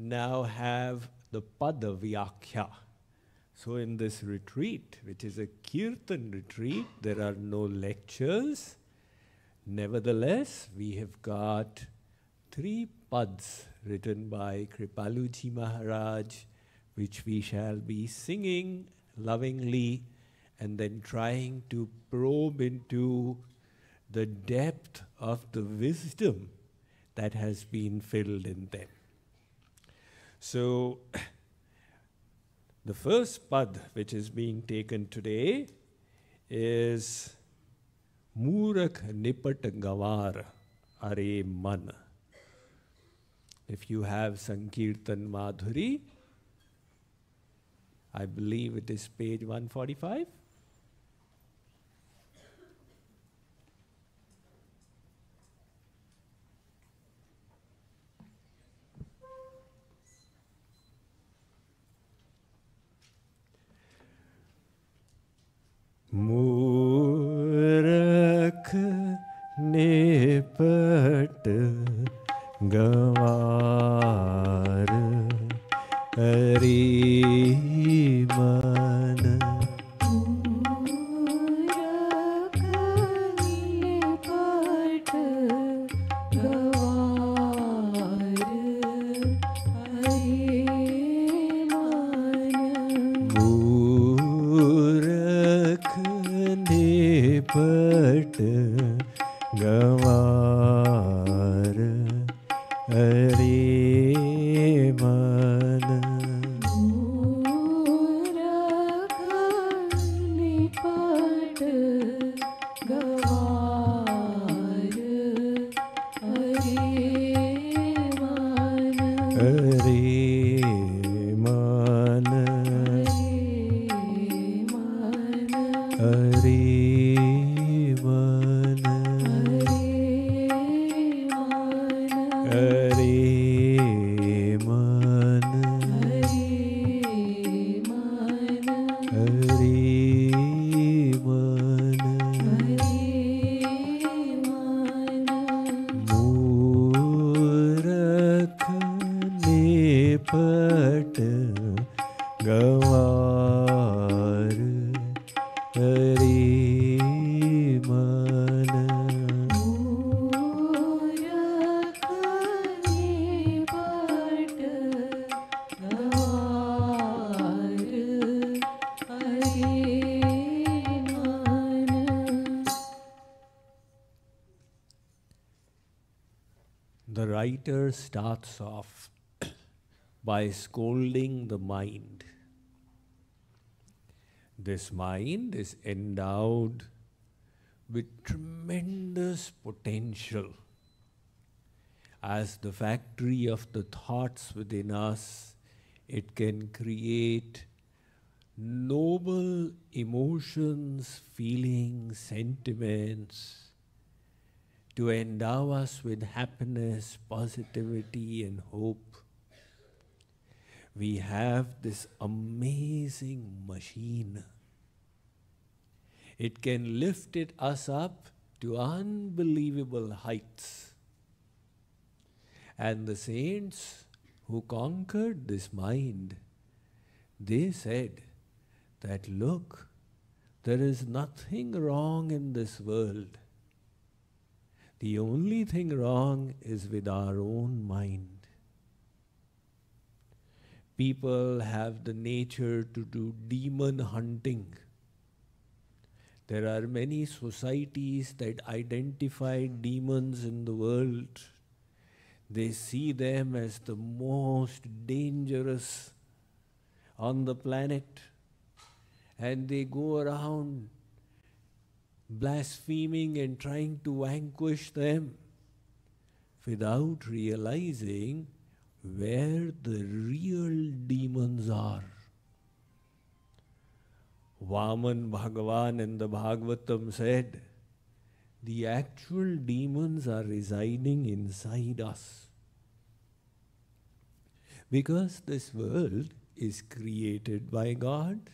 now have the Pad Vyakhya. So in this retreat, which is a Kirtan retreat, there are no lectures. Nevertheless, we have got 3 pads written by Kripalu ji Maharaj, which we shall be singing lovingly and then trying to probe into the depth of the wisdom that has been filled in them. So the first pad which is being taken today is Murak Nipat Gawar Are Man. If you have Sankirtan Madhuri, I believe it is page 145. Murak Nipat Gawar Are Man. But Gawar Are Man. Starts off by scolding the mind. This mind is endowed with tremendous potential. As the factory of the thoughts within us, it can create noble emotions, feelings, sentiments, to endow us with happiness, positivity, and hope. We have this amazing machine. It can lift us up to unbelievable heights. And the saints who conquered this mind, they said that, look, there is nothing wrong in this world. The only thing wrong is with our own mind. People have the nature to do demon hunting. There are many societies that identify demons in the world. They see them as the most dangerous on the planet, and they go around blaspheming and trying to vanquish them without realizing where the real demons are. Vaman Bhagavan in the Bhagavatam said, the actual demons are residing inside us. Because this world is created by God,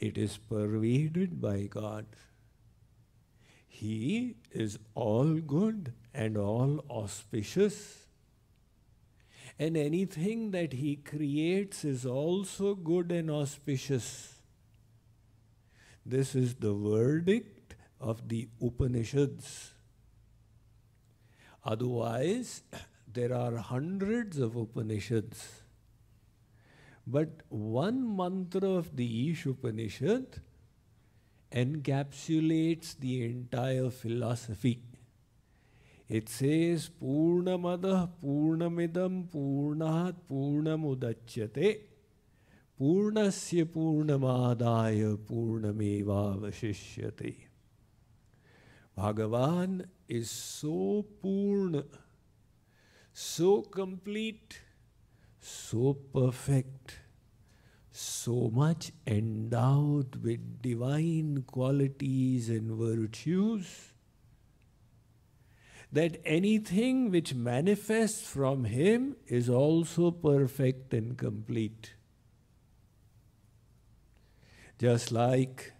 it is pervaded by God. He is all good and all auspicious. and anything that he creates is also good and auspicious. This is the verdict of the Upanishads. Otherwise, there are hundreds of Upanishads. But one mantra of the Ish Upanishad encapsulates the entire philosophy. It says, Purnamada Purnamidam Purnat Purnamudachyate Purnasya Purnamadaya Purnameva Vashishyate. Bhagavan is so Purna, so complete, so perfect, so much endowed with divine qualities and virtues, that anything which manifests from him is also perfect and complete. Just like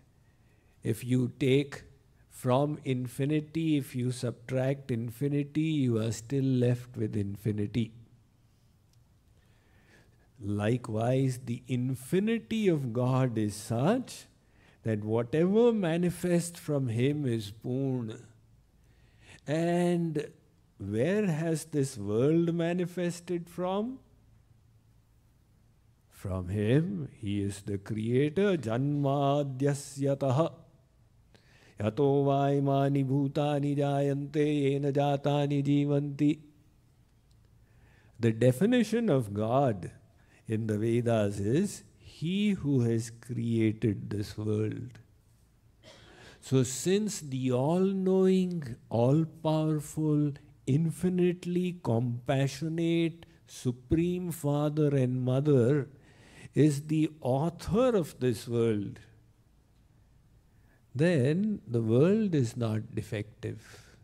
if you take from infinity, if you subtract infinity, you are still left with infinity. Likewise, the infinity of God is such that whatever manifests from him is Purna. And where has this world manifested from? From him. He is the creator. Janmaadyasyataha. Yato vai mani bhutani jayante yena jatani jivanti. The definition of God in the Vedas is he who has created this world. So since the all-knowing, all-powerful, infinitely compassionate, Supreme Father and Mother is the author of this world, then the world is not defective.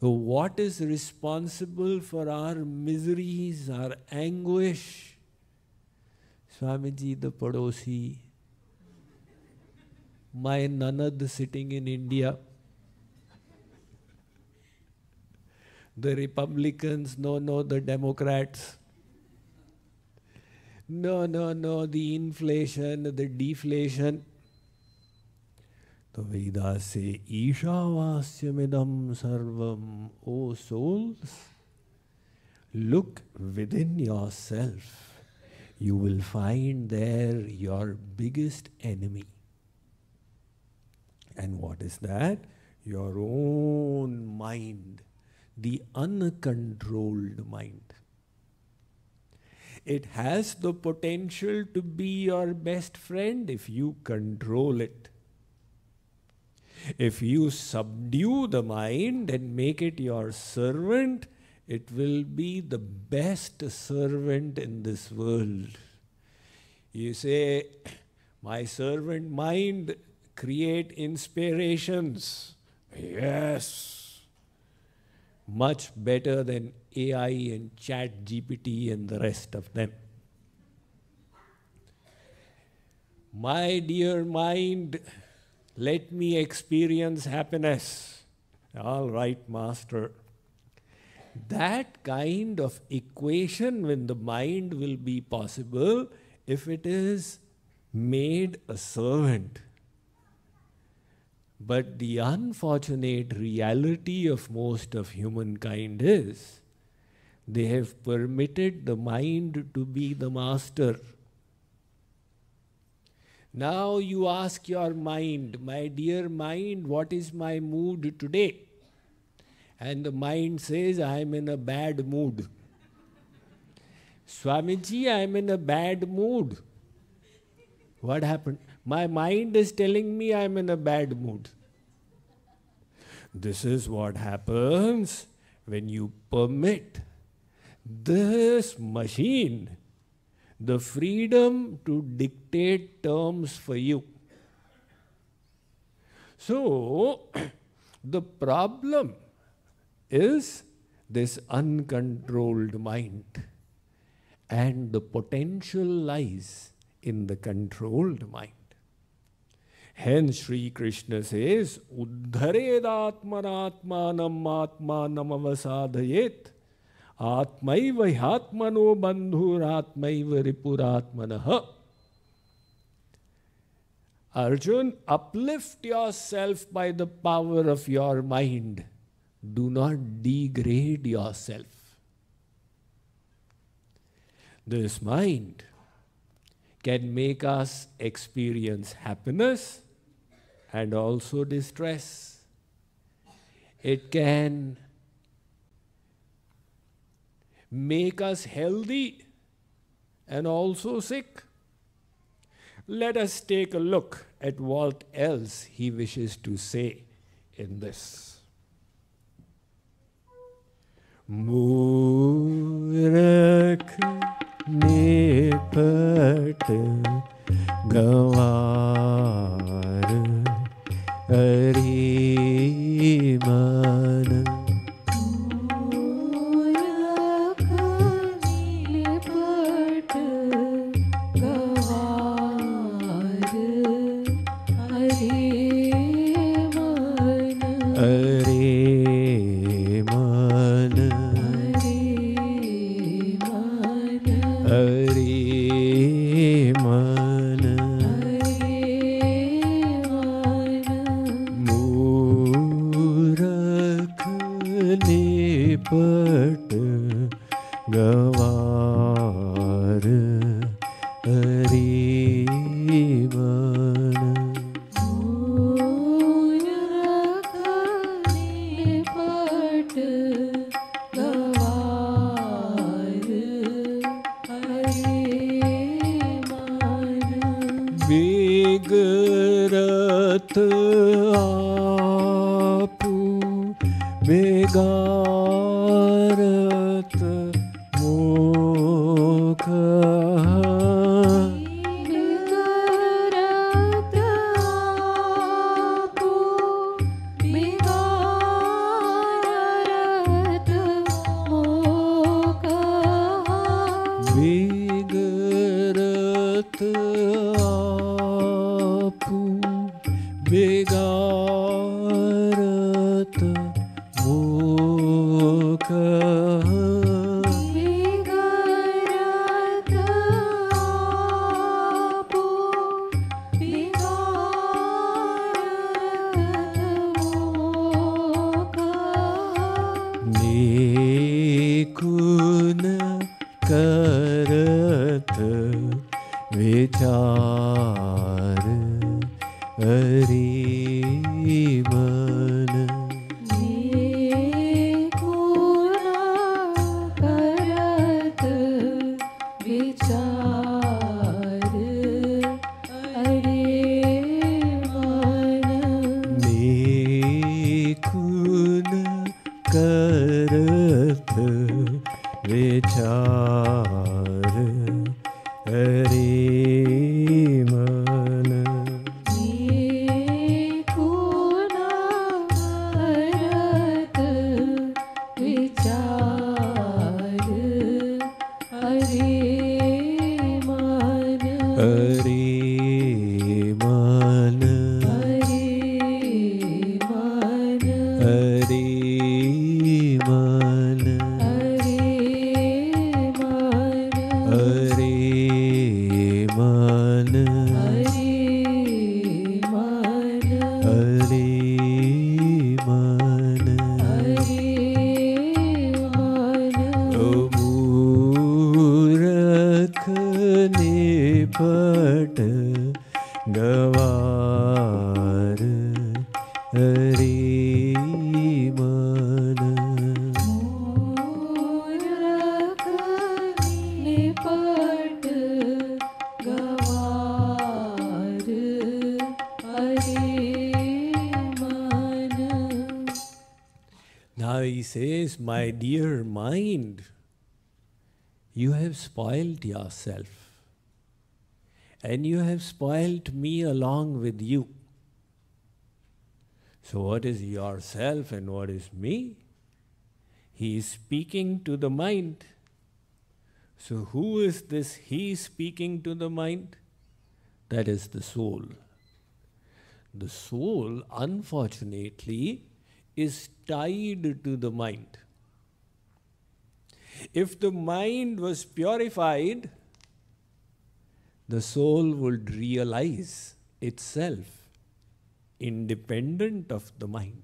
So what is responsible for our miseries, our anguish? Swamiji the Padosi, my Nanad sitting in India, the Republicans, no, the Democrats, no, the inflation, the deflation. The Vedas say, Isha Vasyamidam Sarvam, O souls, look within yourself. You will find there your biggest enemy. And what is that? Your own mind, the uncontrolled mind. It has the potential to be your best friend if you control it. If you subdue the mind and make it your servant, it will be the best servant in this world. You say, my servant mind, create inspirations. Yes. Much better than AI and ChatGPT and the rest of them. My dear mind, let me experience happiness. All right, Master. That kind of equation with the mind will be possible if it is made a servant. But the unfortunate reality of most of humankind is they have permitted the mind to be the master. Now you ask your mind, my dear mind, what is my mood today? And the mind says, I am in a bad mood. Swamiji, I am in a bad mood. What happened? My mind is telling me I'm in a bad mood. This is what happens when you permit this machine the freedom to dictate terms for you. So, the problem is this uncontrolled mind, and the potential lies in the controlled mind. Hence, Sri Krishna says, Uddhare daatman atma namatma namavasaadhayet Atmaivyaatmano bandhu ratmaiva ripuratmanaha. Arjun, uplift yourself by the power of your mind. Do not degrade yourself. This mind can make us experience happiness and also distress. It can make us healthy and also sick. Let us take a look at what else he wishes to say in this. Murak Nipat Gawar Are Man. My dear mind, you have spoiled yourself and you have spoiled me along with you. So what is yourself and what is me? He is speaking to the mind. So who is this he speaking to the mind? That is the soul. The soul, unfortunately, is tied to the mind. If the mind was purified, the soul would realize itself independent of the mind.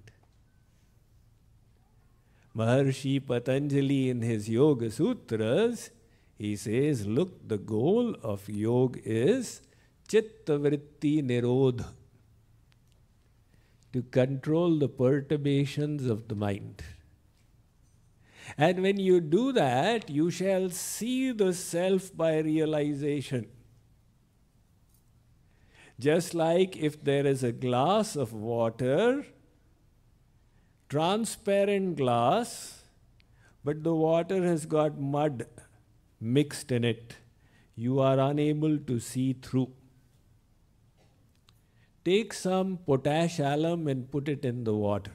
Maharshi Patanjali in his Yoga Sutras, he says, look, the goal of yoga is Chitta Vritti Nirodha, to control the perturbations of the mind. And when you do that, you shall see the self by realization. Just like if there is a glass of water, transparent glass, but the water has got mud mixed in it, you are unable to see through. Take some potash alum and put it in the water.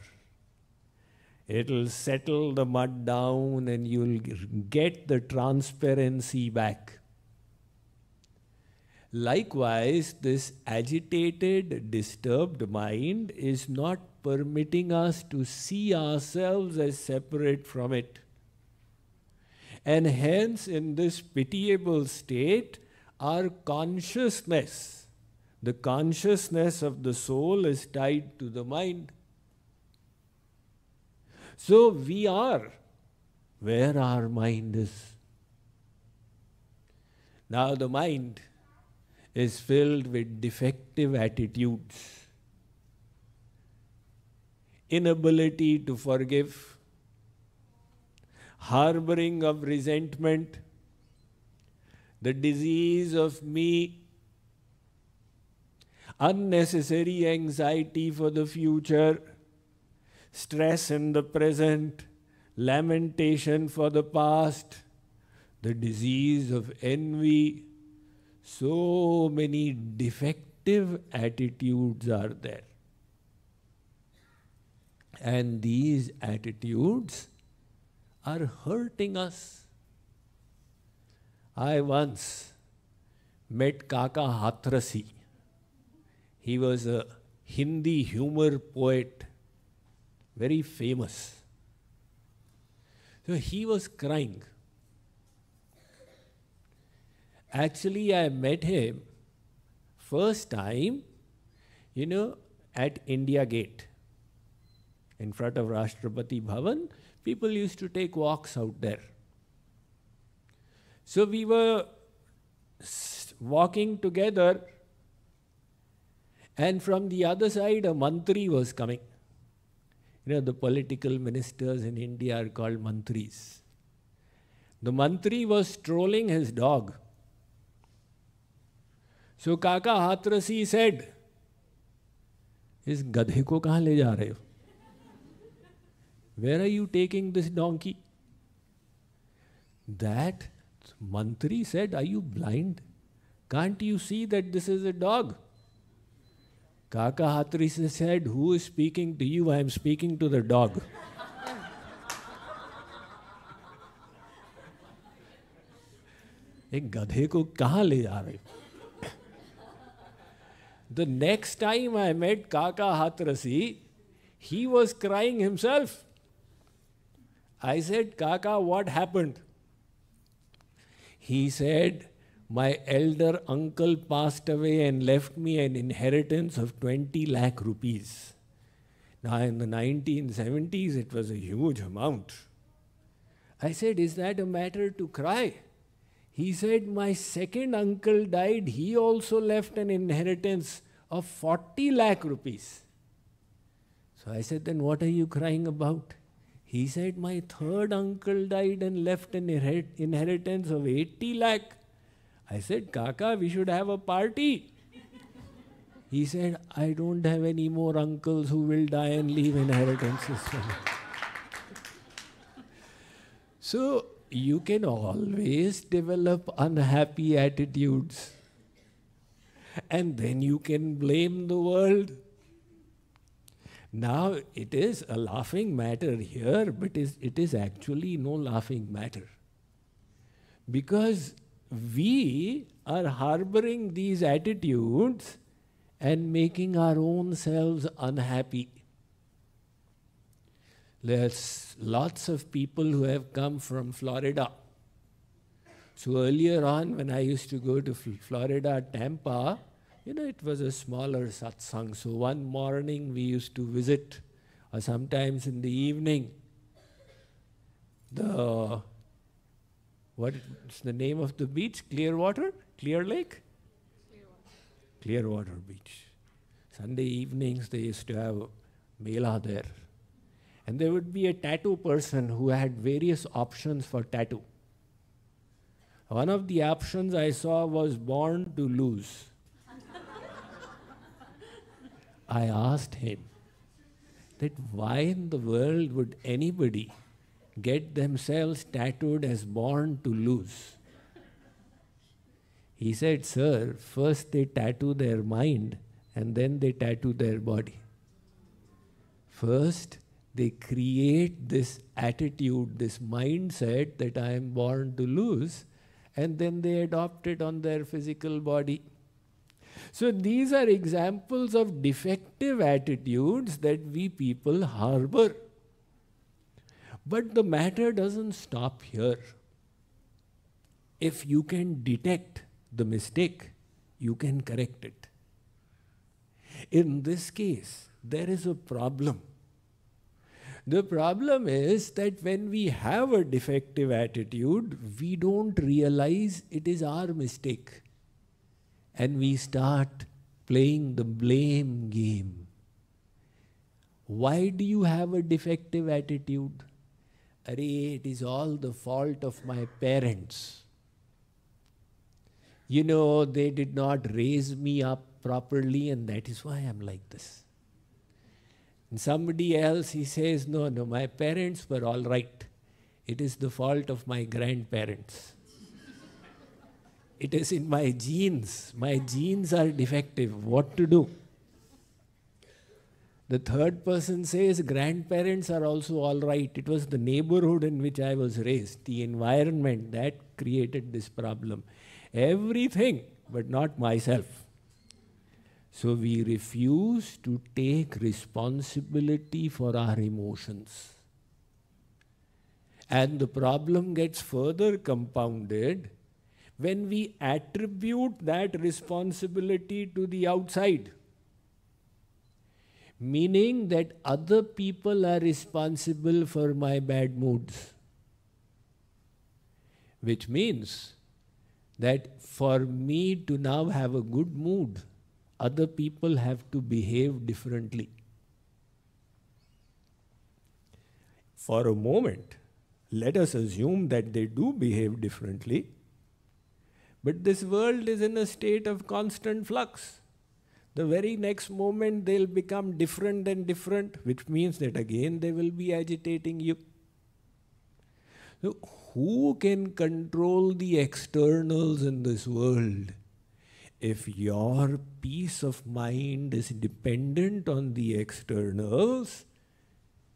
It'll settle the mud down and you'll get the transparency back. Likewise, this agitated, disturbed mind is not permitting us to see ourselves as separate from it. And hence, in this pitiable state, our consciousness, the consciousness of the soul, is tied to the mind. So we are where our mind is. Now the mind is filled with defective attitudes, inability to forgive, harboring of resentment, the disease of me, unnecessary anxiety for the future, stress in the present, lamentation for the past, the disease of envy. So many defective attitudes are there. And these attitudes are hurting us. I once met Kaka Hathrasi. He was a Hindi humor poet, very famous. So he was crying. Actually, I met him first time, you know, at India Gate. In front of Rashtrapati Bhavan, people used to take walks out there. So we were walking together, and from the other side, a mantri was coming. You know, the political ministers in India are called mantris. The mantri was strolling his dog. So Kaka Hathrasi said, "Is gadhe ko kahan le ja rahe ho? Where are you taking this donkey?" That mantri said, "Are you blind? Can't you see that this is a dog?" Kaka Hathrasi said, "Who is speaking to you? I am speaking to the dog." Ek gadhe ko kahan le ja rahe ho? The next time I met Kaka Hathrasi, he was crying himself. I said, "Kaka, what happened?" He said, "My elder uncle passed away and left me an inheritance of 20 lakh rupees. Now in the 1970s, it was a huge amount." I said, "Is that a matter to cry?" He said, "My second uncle died. He also left an inheritance of 40 lakh rupees. So I said, "Then what are you crying about?" He said, "My third uncle died and left an inheritance of 80 lakh. I said, "Kaka, we should have a party." He said, "I don't have any more uncles who will die and leave inheritances for me." So you can always develop unhappy attitudes. And then you can blame the world. Now, it is a laughing matter here, but it is actually no laughing matter. Because we are harboring these attitudes and making our own selves unhappy. There's lots of people who have come from Florida. So earlier on, when I used to go to Florida, Tampa, you know, it was a smaller satsang. So one morning we used to visit, or sometimes in the evening, the, what's the name of the beach? Clearwater? Clear Lake? Clearwater Beach. Sunday evenings they used to have mela there. And there would be a tattoo person who had various options for tattoo. One of the options I saw was born to lose. I asked him that why in the world would anybody get themselves tattooed as born to lose? He said, sir, first they tattoo their mind and then they tattoo their body. First, they create this attitude, this mindset that I am born to lose, and then they adopt it on their physical body. So these are examples of defective attitudes that we people harbor. But the matter doesn't stop here. If you can detect the mistake, you can correct it. In this case, there is a problem. The problem is that when we have a defective attitude, we don't realize it is our mistake. And we start playing the blame game. Why do you have a defective attitude? Arey, it is all the fault of my parents. You know, they did not raise me up properly and that is why I'm like this. And somebody else, he says, no, no, my parents were all right. It is the fault of my grandparents. It is in my genes. My genes are defective. What to do? The third person says, grandparents are also all right. It was the neighborhood in which I was raised, the environment that created this problem. Everything, but not myself. So we refuse to take responsibility for our emotions. And the problem gets further compounded when we attribute that responsibility to the outside. Meaning that other people are responsible for my bad moods. Which means that for me to now have a good mood, other people have to behave differently. For a moment, let us assume that they do behave differently. But this world is in a state of constant flux. The very next moment, they'll become different than different, which means that again, they will be agitating you. So who can control the externals in this world? If your peace of mind is dependent on the externals,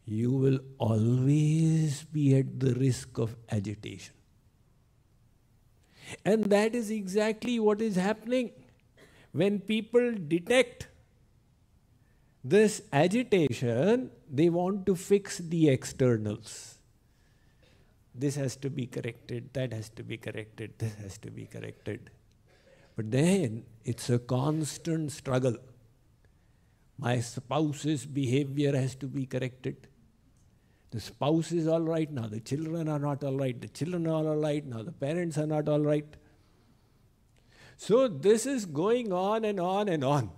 you will always be at the risk of agitation. And that is exactly what is happening. When people detect this agitation, they want to fix the externals. This has to be corrected, that has to be corrected, this has to be corrected. But then, it's a constant struggle. My spouse's behavior has to be corrected. The spouse is all right now, the children are not all right, the children are all right now, the parents are not all right. So this is going on and on and on.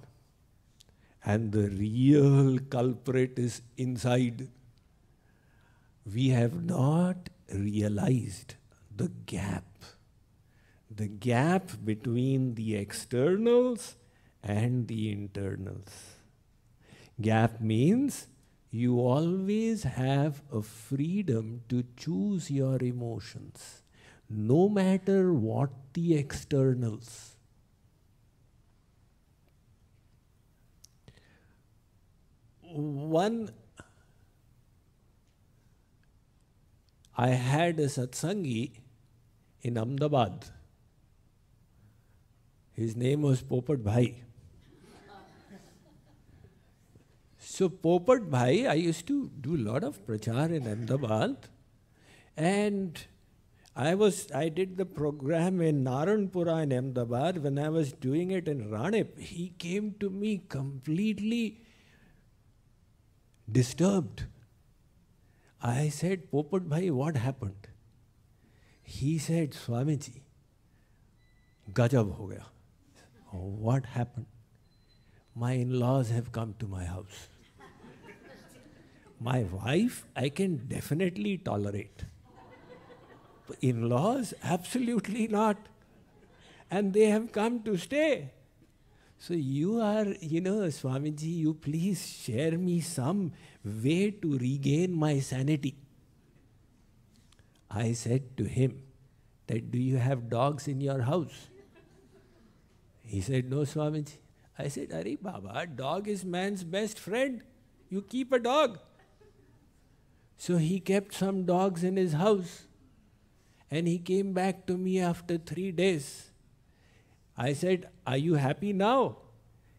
And the real culprit is inside. We have not realized the gap. The gap between the externals and the internals. Gap means you always have a freedom to choose your emotions, no matter what the externals. I had a satsangi in Ahmedabad. His name was Popat Bhai. So Popat Bhai, I used to do a lot of prachar in Ahmedabad, and I did the program in Naranpura in Ahmedabad. When I was doing it in Ranip, he came to me completely disturbed. I said, Popat Bhai, what happened? He said, Swamiji, gajab ho gaya. What happened? My in-laws have come to my house. My wife, I can definitely tolerate. In-laws, absolutely not. And they have come to stay. So you are, you know, Swamiji, you please share me some way to regain my sanity. I said to him that, do you have dogs in your house? He said, no, Swamiji. I said, Arey Baba, dog is man's best friend. You keep a dog. So he kept some dogs in his house. And he came back to me after 3 days. I said, are you happy now?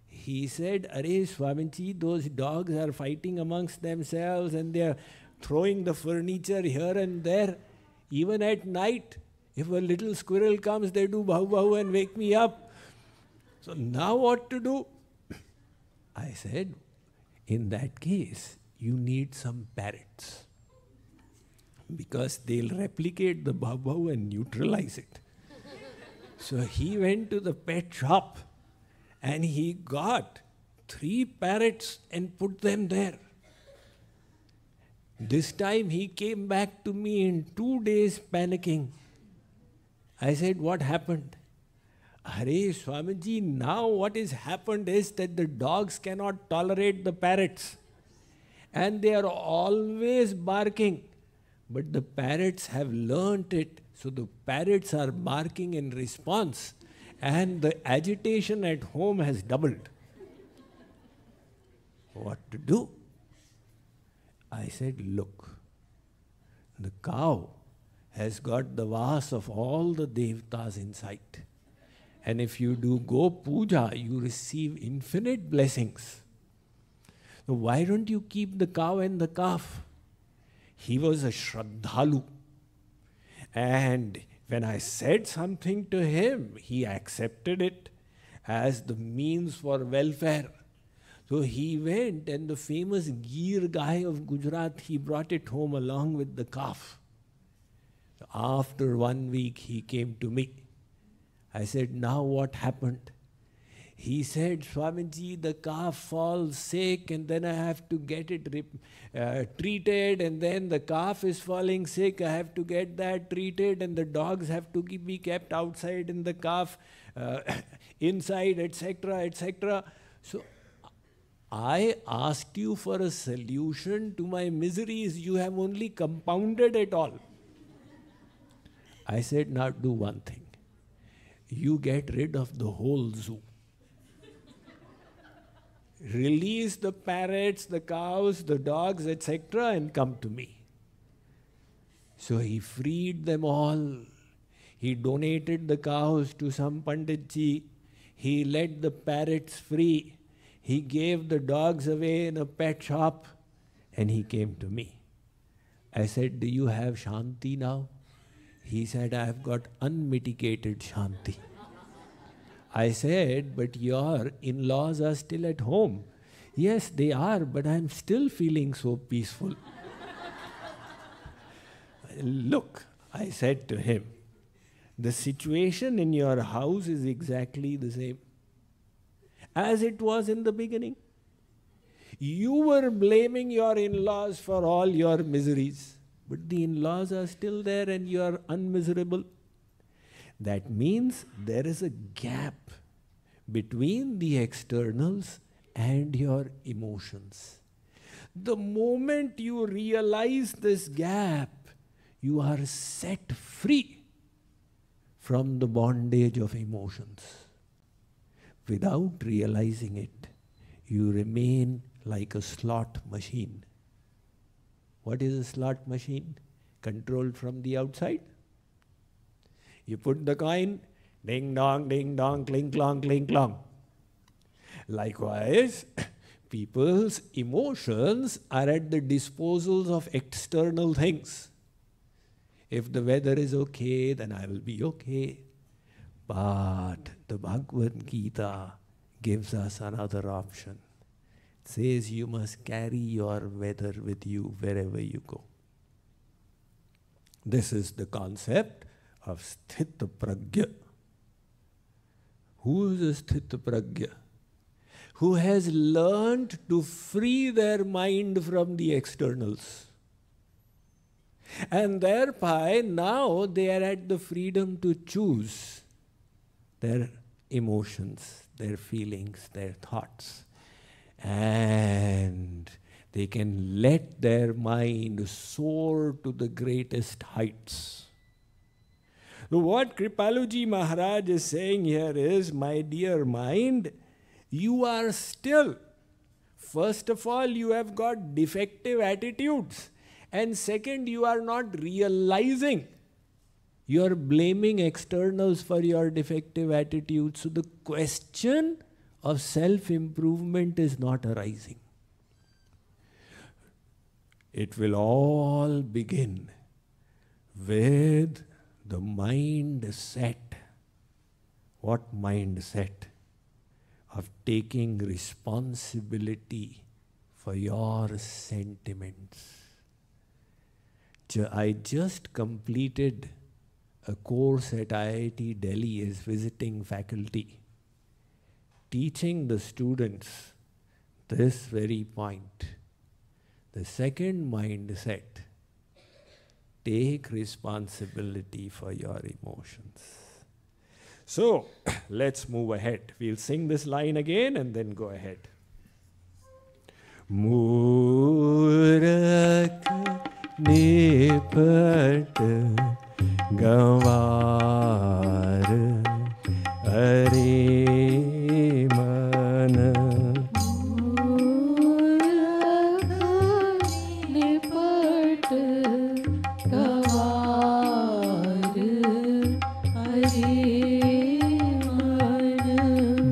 He said, Arey Swamiji, those dogs are fighting amongst themselves and they are throwing the furniture here and there. Even at night, if a little squirrel comes, they do bhav bhav and wake me up. So now what to do? I said, in that case, you need some parrots. Because they'll replicate the bhav bhav and neutralize it. So he went to the pet shop and he got 3 parrots and put them there. This time he came back to me in 2 days panicking. I said, what happened? Arey Swamiji, now what has happened is that the dogs cannot tolerate the parrots. And they are always barking. But the parrots have learnt it, so the parrots are barking in response, and the agitation at home has doubled. What to do? I said, look, the cow has got the vas of all the devtas in sight, and if you do go puja, you receive infinite blessings. So why don't you keep the cow and the calf? He was a Shraddhalu. And when I said something to him, he accepted it as the means for welfare. So he went and the famous Gir Gai of Gujarat, he brought it home along with the calf. After 1 week, he came to me. I said, now what happened? He said, Swamiji, the calf falls sick and then I have to get it treated, and then the calf is falling sick, I have to get that treated, and the dogs have to be kept outside and the calf inside, etc., etc. So I asked you for a solution to my miseries. You have only compounded it all. I said, now do one thing. You get rid of the whole zoo. Release the parrots, the cows, the dogs, etc., and come to me. So he freed them all. He donated the cows to some Panditji. He let the parrots free. He gave the dogs away in a pet shop. And he came to me. I said, do you have shanti now? He said, I have got unmitigated shanti. I said, but your in-laws are still at home. Yes, they are, but I'm still feeling so peaceful. Look, I said to him, the situation in your house is exactly the same as it was in the beginning. You were blaming your in-laws for all your miseries, but the in-laws are still there and you are unmiserable. That means there is a gap between the externals and your emotions. The moment you realize this gap, you are set free from the bondage of emotions. Without realizing it, you remain like a slot machine. What is a slot machine? Controlled from the outside. You put the coin, ding dong, clink clong, clink clong. Likewise, people's emotions are at the disposal of external things. If the weather is okay, then I will be okay. But the Bhagavad Gita gives us another option. It says you must carry your weather with you wherever you go. This is the concept of sthita-prajya. Who is a sthita-prajya? Who has learned to free their mind from the externals. And thereby, now they are at the freedom to choose their emotions, their feelings, their thoughts. And they can let their mind soar to the greatest heights. So what Kripalu ji Maharaj is saying here is, my dear mind, you are still, first of all, you have got defective attitudes. And second, you are not realizing. You are blaming externals for your defective attitudes. So the question of self-improvement is not arising. It will all begin with the mindset. What mindset? Of taking responsibility for your sentiments. I just completed a course at IIT Delhi as visiting faculty, teaching the students this very point. The second mindset, take responsibility for your emotions. So, let's move ahead. We'll sing this line again and then go ahead. Murak Nipat Gawar Are Man.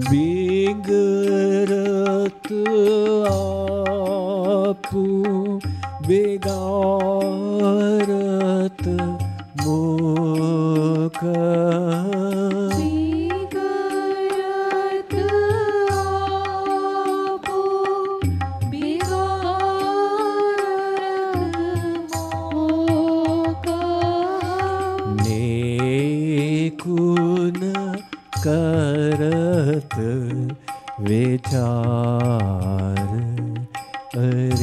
Bigarat Mukha Bigarat Apu Bigarat Mukha Nekun Karat Vichar Are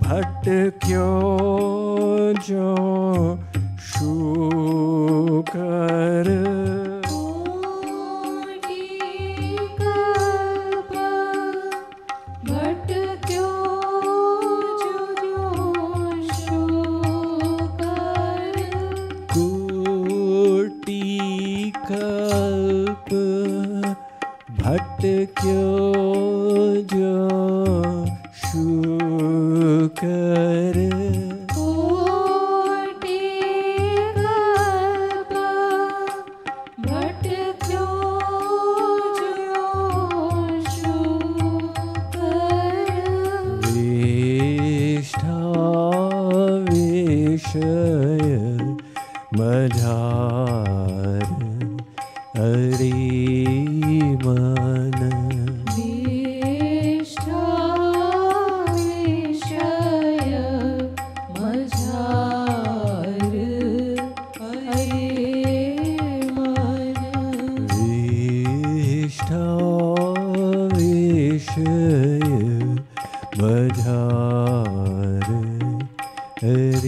Bhatkyo jo shukar Koti kalpa Bhatkyo jo shukar Koti kalpa Bhatkyo jo Shukar Koti kalpa Bhatkyo jo shukar Vishta Vishaya Madhar Are Man.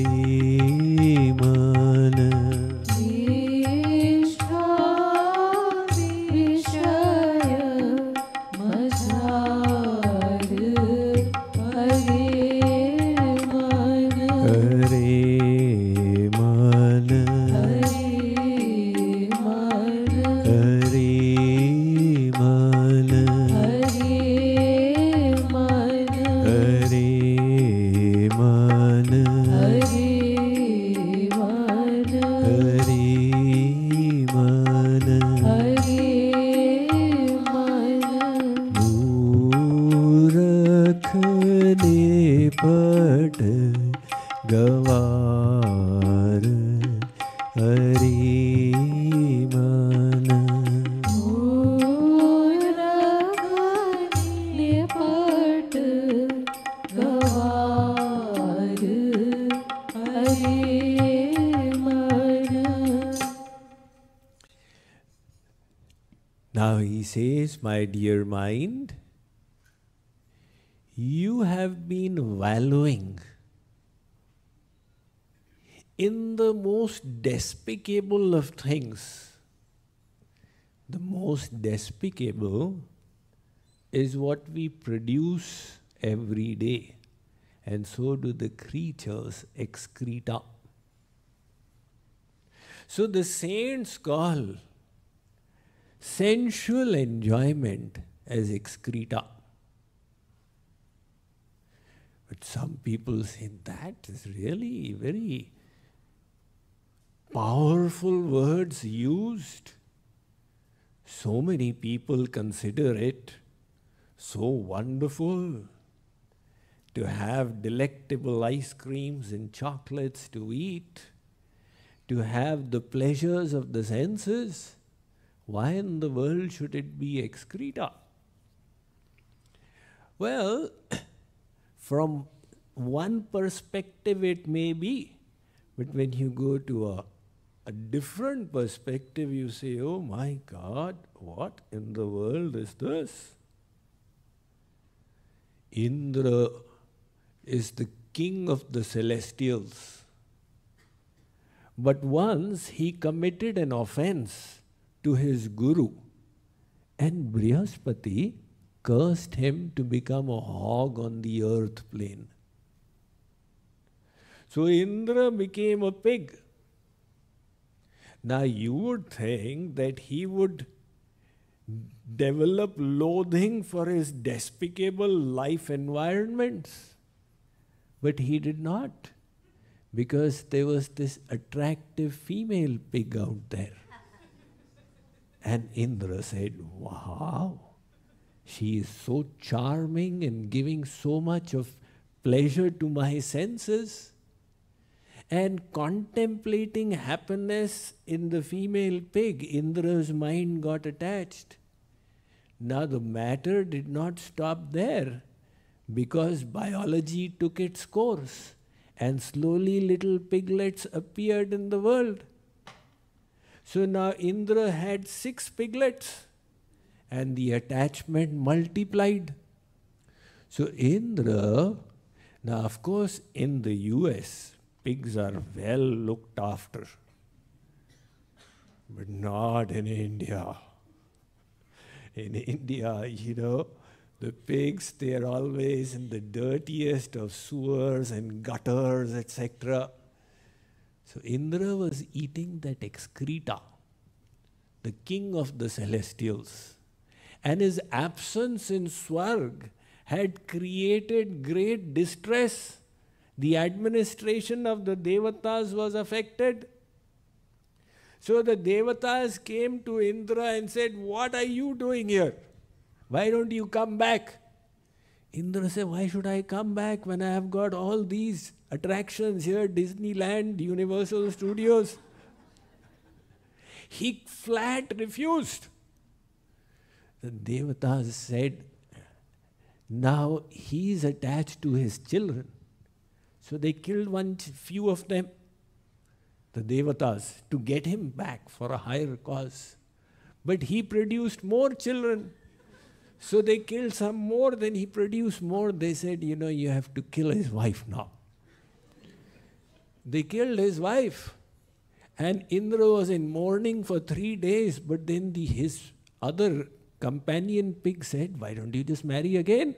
गवार हरि मन मुरक निपट गवार हरि मन. Now he says, my dear mind, you have been wallowing in the most despicable of things. The most despicable is what we produce every day, and so do the creatures excreta. So the saints call sensual enjoyment as excreta. But some people say that is really very powerful words used. So many people consider it so wonderful to have delectable ice creams and chocolates to eat, to have the pleasures of the senses. Why in the world should it be excreta? Well, from one perspective it may be, but when you go to a different perspective, you say, oh my God, what in the world is this? Indra is the king of the celestials. But once he committed an offense to his guru, and Brihaspati cursed him to become a hog on the earth plane. So Indra became a pig. Now you would think that he would develop loathing for his despicable life environments, but he did not, because there was this attractive female pig out there. And Indra said, wow, she is so charming and giving so much of pleasure to my senses. And contemplating happiness in the female pig, Indra's mind got attached. Now the matter did not stop there, because biology took its course and slowly little piglets appeared in the world. So now Indra had 6 piglets, and the attachment multiplied. So Indra, now of course in the US, pigs are well looked after, but not in India. In India, you know, the pigs, they are always in the dirtiest of sewers and gutters, etc. So Indra was eating that excreta, the king of the celestials. And his absence in Swarg had created great distress. The administration of the devatas was affected. So the devatas came to Indra and said, what are you doing here? Why don't you come back? Indra said, why should I come back when I have got all these attractions here, Disneyland, Universal Studios? He flat refused. The devatas said, now he is attached to his children. So they killed few of them, the devatas, to get him back for a higher cause. But he produced more children. So they killed some more, then he produced more. They said, you know, you have to kill his wife now. They killed his wife. And Indra was in mourning for 3 days, but then his other companion pig said, why don't you just marry again?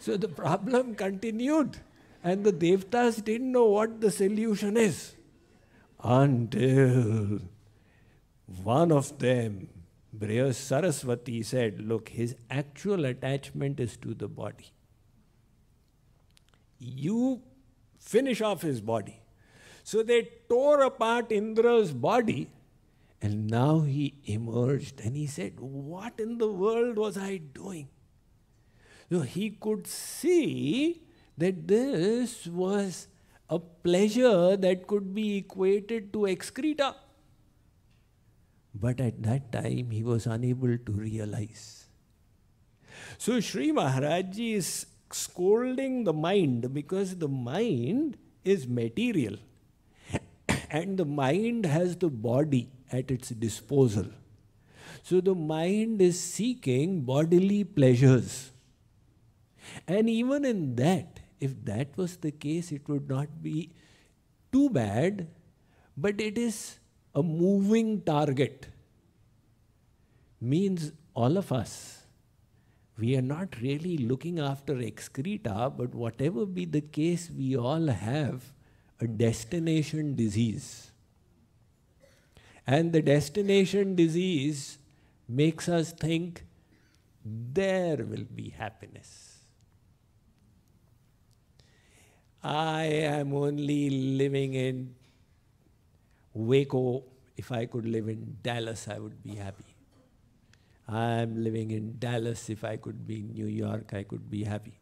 So the problem continued, and the devatas didn't know what the solution is, until one of them, Brihas Saraswati, said, look, his actual attachment is to the body. You finish off his body. So they tore apart Indra's body, and now he emerged and he said, what in the world was I doing? So he could see that this was a pleasure that could be equated to excreta. But at that time, he was unable to realize. So Sri Maharaj Ji is scolding the mind because the mind is material and the mind has the body at its disposal. So the mind is seeking bodily pleasures. And even in that, if that was the case, it would not be too bad, but it is a moving target. Means all of us, we are not really looking after excreta, but whatever be the case, we all have a destination disease. And the destination disease makes us think there will be happiness. I am only living in Waco. If I could live in Dallas, I would be happy. I am living in Dallas. If I could be in New York, I could be happy.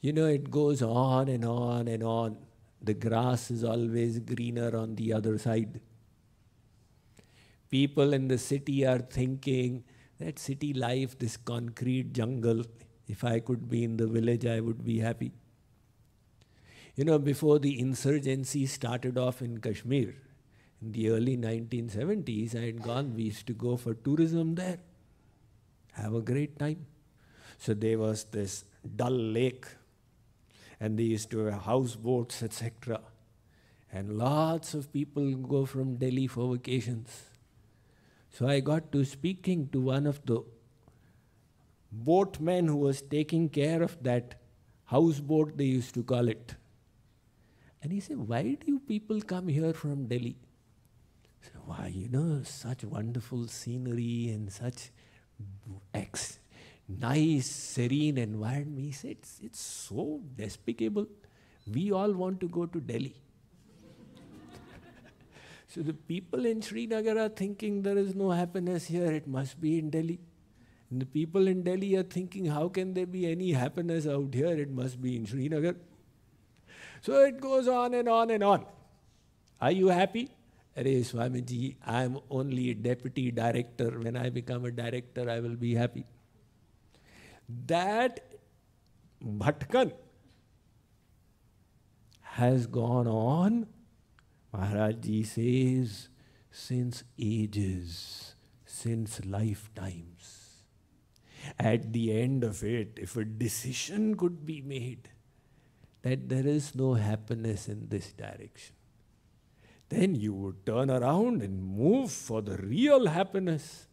You know, it goes on and on and on. The grass is always greener on the other side. People in the city are thinking that city life, this concrete jungle, if I could be in the village, I would be happy. You know, before the insurgency started off in Kashmir, in the early 1970s, I had gone, we used to go for tourism there, have a great time. So there was this Dal Lake, and they used to have houseboats, etc. And lots of people go from Delhi for vacations. So I got to speaking to one of the boatmen who was taking care of that houseboat, they used to call it. And he said, why do you people come here from Delhi? I said, why, you know, such wonderful scenery and such nice, serene environment. He said, it's so despicable. We all want to go to Delhi. So the people in Srinagar are thinking there is no happiness here, it must be in Delhi. And the people in Delhi are thinking, how can there be any happiness out here, it must be in Srinagar. So it goes on and on and on. Are you happy? Arey Swamiji, I am only a deputy director. When I become a director, I will be happy. That bhatkan has gone on. Maharaj Ji says, since ages, since lifetimes. At the end of it, if a decision could be made that there is no happiness in this direction, then you would turn around and move for the real happiness.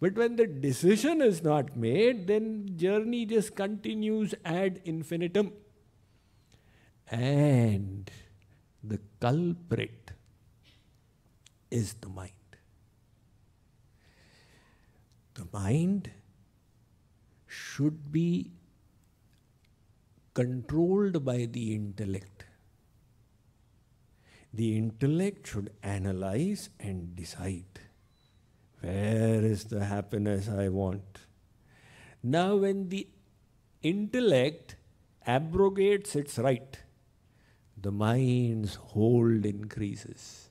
But when the decision is not made, then journey just continues ad infinitum. And the culprit is the mind. The mind should be controlled by the intellect. The intellect should analyze and decide, where is the happiness I want? Now when the intellect abrogates its right, the mind's hold increases.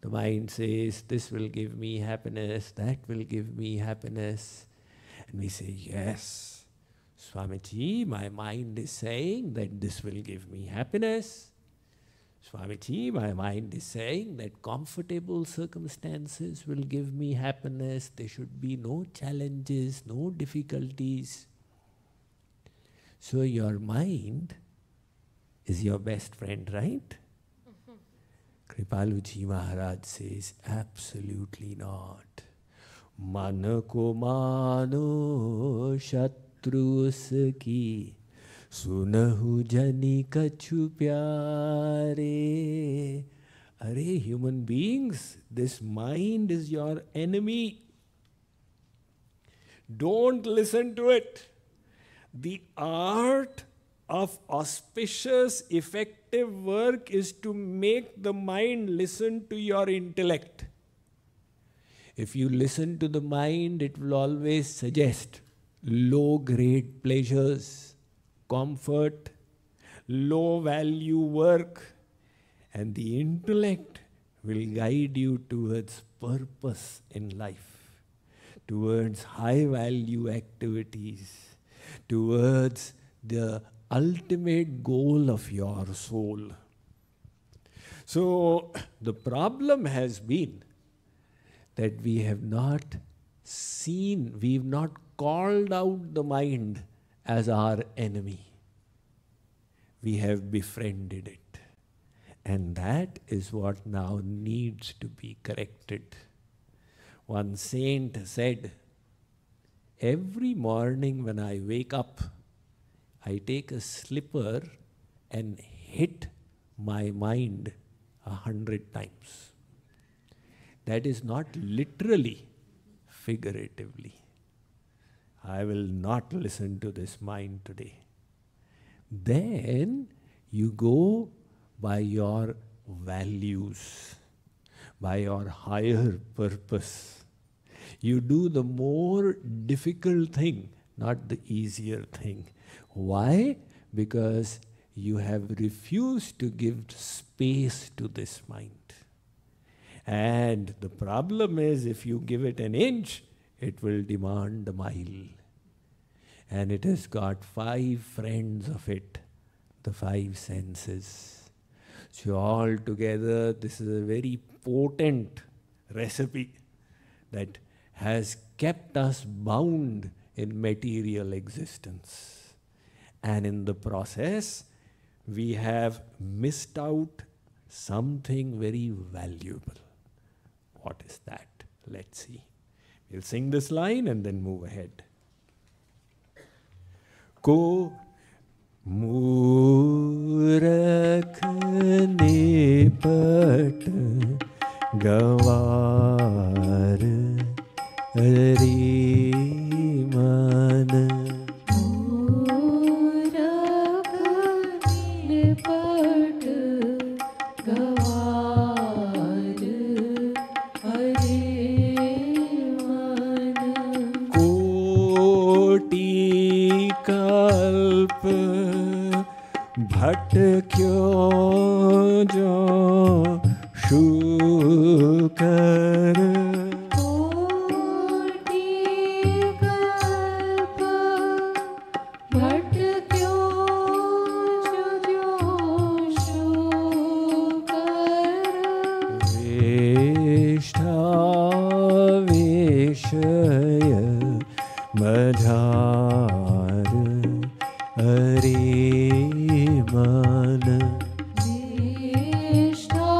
The mind says, this will give me happiness, that will give me happiness. And we say, yes, Swamiji, my mind is saying that this will give me happiness. Swamiji, my mind is saying that comfortable circumstances will give me happiness. There should be no challenges, no difficulties. So your mind is your best friend, right? Kripalu Ji Maharaj says, absolutely not. Man ko mano shatru saki, sunahu jani kachu pyare. Arey, human beings, this mind is your enemy. Don't listen to it. The art of auspicious, effective work is to make the mind listen to your intellect. If you listen to the mind, it will always suggest low-grade pleasures, comfort, low value work, and the intellect will guide you towards purpose in life, towards high value activities, towards the ultimate goal of your soul. So the problem has been that we have not seen, we've not called out the mind as our enemy. We have befriended it. And that is what now needs to be corrected. One saint said, every morning when I wake up, I take a slipper and hit my mind 100 times. That is not literally, figuratively. I will not listen to this mind today. Then you go by your values, by your higher purpose. You do the more difficult thing, not the easier thing. Why? Because you have refused to give space to this mind. And the problem is, if you give it an inch, it will demand a mile. And it has got 5 friends of it, the 5 senses. So all together, this is a very potent recipe that has kept us bound in material existence. And in the process, we have missed out something very valuable. What is that? Let's see. We'll sing this line and then move ahead. Ko Murak Nipat Gawar Are Man. Bhatkyo jo shukar Koti kalpa Bhatkyo jo shukar Vishta vishaya madha Are Man Vishta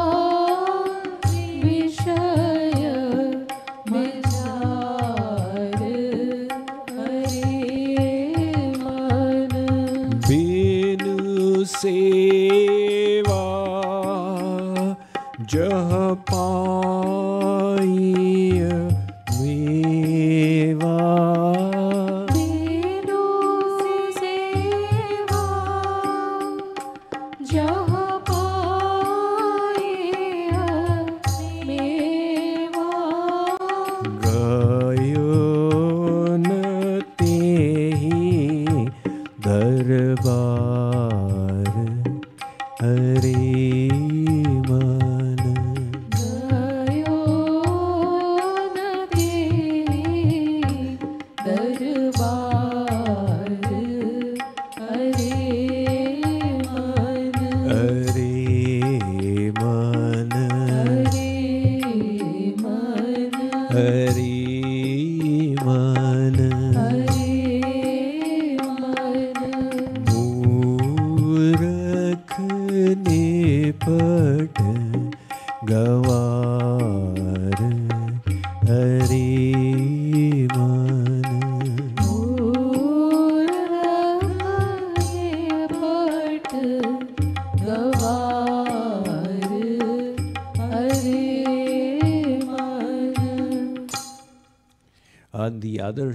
Vishaya Madhare Are Man Binu Seva Jahapaiya Meva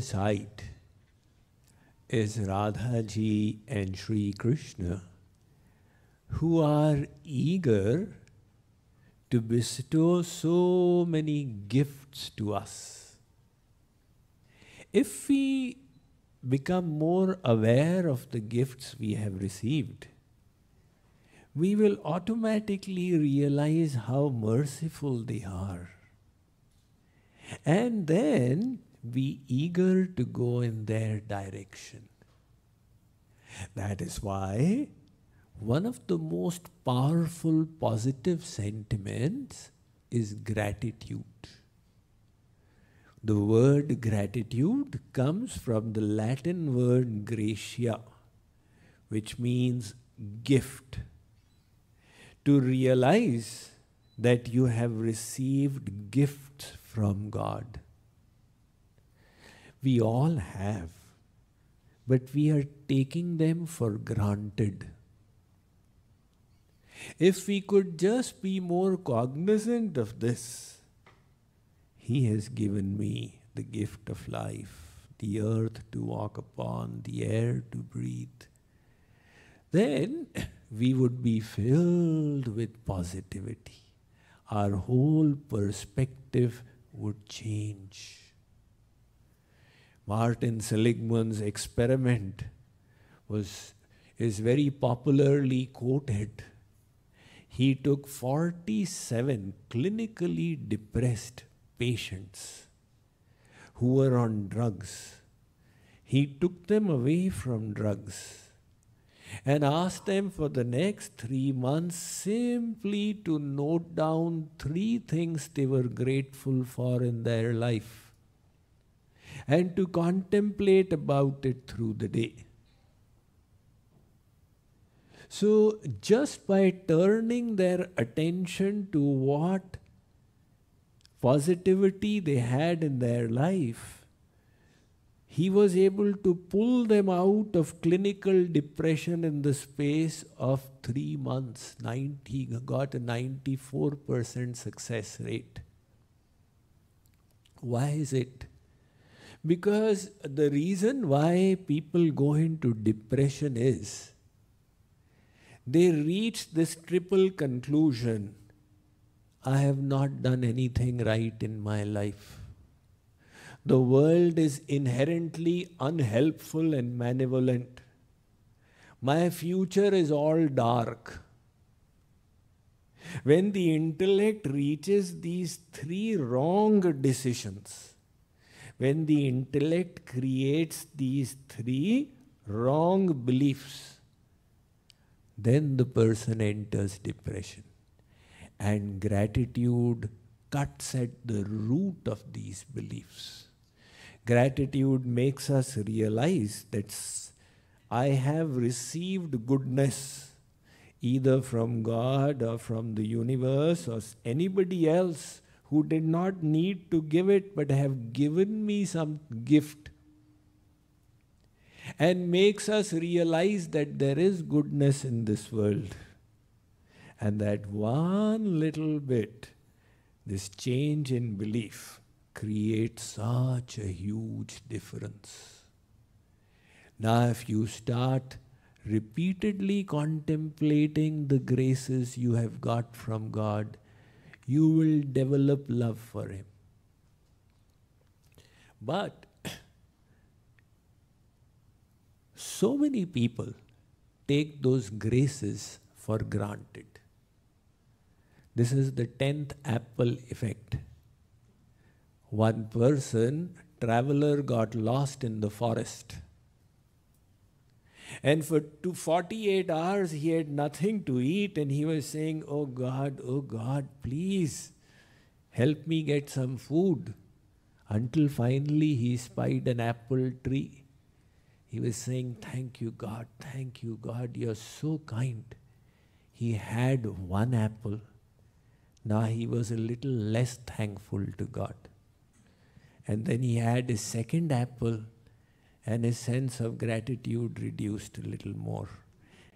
side is Radha Ji and Shri Krishna, who are eager to bestow so many gifts to us. If we become more aware of the gifts we have received, we will automatically realize how merciful they are. And then be eager to go in their direction. That is why one of the most powerful positive sentiments is gratitude. The word gratitude comes from the Latin word gratia, which means gift. To realize that you have received gifts from God. We all have, but we are taking them for granted. If we could just be more cognizant of this, He has given me the gift of life, the earth to walk upon, the air to breathe. Then we would be filled with positivity. Our whole perspective would change. Martin Seligman's experiment is very popularly quoted. He took 47 clinically depressed patients who were on drugs. He took them away from drugs and asked them for the next 3 months simply to note down 3 things they were grateful for in their life, and to contemplate about it through the day. So just by turning their attention to what positivity they had in their life, he was able to pull them out of clinical depression in the space of 3 months. He got a 94% success rate. Why is it? Because the reason why people go into depression is they reach this triple conclusion: I have not done anything right in my life. The world is inherently unhelpful and malevolent. My future is all dark. When the intellect reaches these 3 wrong decisions, when the intellect creates these 3 wrong beliefs, then the person enters depression. And gratitude cuts at the root of these beliefs. Gratitude makes us realize that I have received goodness, either from God or from the universe or anybody else, who did not need to give it, but have given me some gift, and makes us realize that there is goodness in this world. And that one little bit, this change in belief, creates such a huge difference. Now, if you start repeatedly contemplating the graces you have got from God, you will develop love for Him. But so many people take those graces for granted. This is the 10th apple effect. One person, traveler, got lost in the forest. And for 48 hours, he had nothing to eat, and he was saying, oh God, please help me get some food. Until finally he spied an apple tree. He was saying, thank you, God, you're so kind. He had 1 apple. Now he was a little less thankful to God. And then he had his 2nd apple. And his sense of gratitude reduced a little more.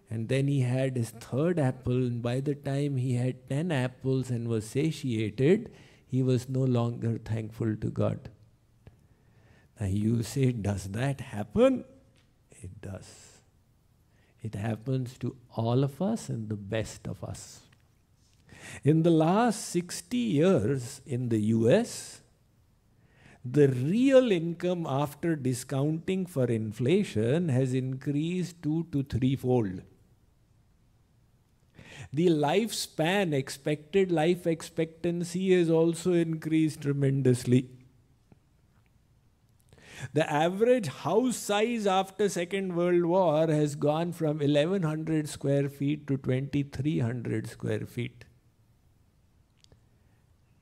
And then he had his 3rd apple, and by the time he had 10 apples and was satiated, he was no longer thankful to God. Now you say, does that happen? It does. It happens to all of us and the best of us. In the last 60 years in the US, the real income after discounting for inflation has increased 2 to 3-fold. The lifespan, expected life expectancy, has also increased tremendously. The average house size after Second World War has gone from 1100 square feet to 2300 square feet.